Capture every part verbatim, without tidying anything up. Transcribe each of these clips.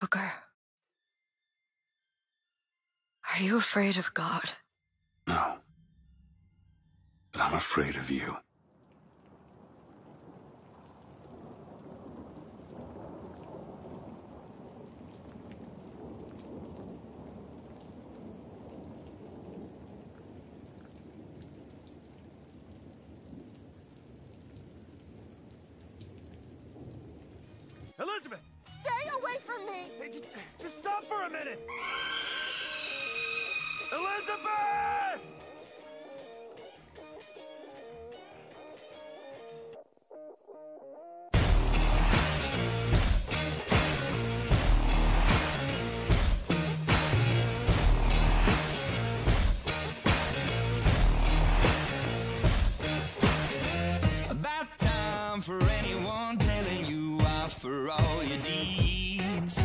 Booker. Are you afraid of God? No. But I'm afraid of you. Elizabeth! Stay away from me! Hey, just, just stop for a minute! Elizabeth! About time for anyone telling you off for all your deeds.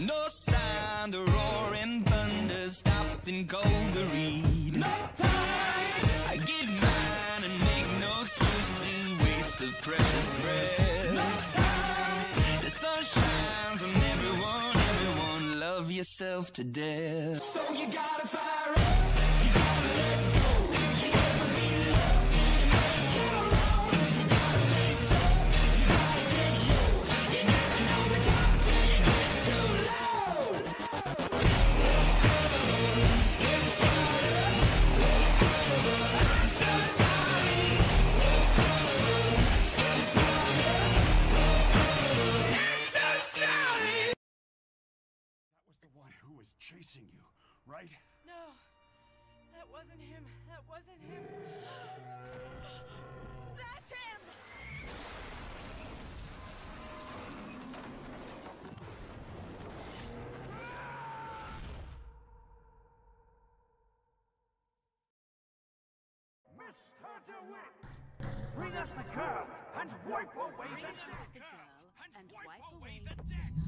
No sign the roaring thunder stopped and cold to read. No time. I get mine and make no excuses. Waste of precious breath. No time. The sun shines on everyone. Everyone love yourself to death. So you gotta fire up. You gotta let go. You never be loved. You make it alone. You gotta face up. You gotta get used. You never know the top till you get too loud. Was chasing you, right? No, that wasn't him. That wasn't him. That's him! Mister DeWitt, bring us the girl and wipe away the deck. Bring us the girl and wipe away the deck.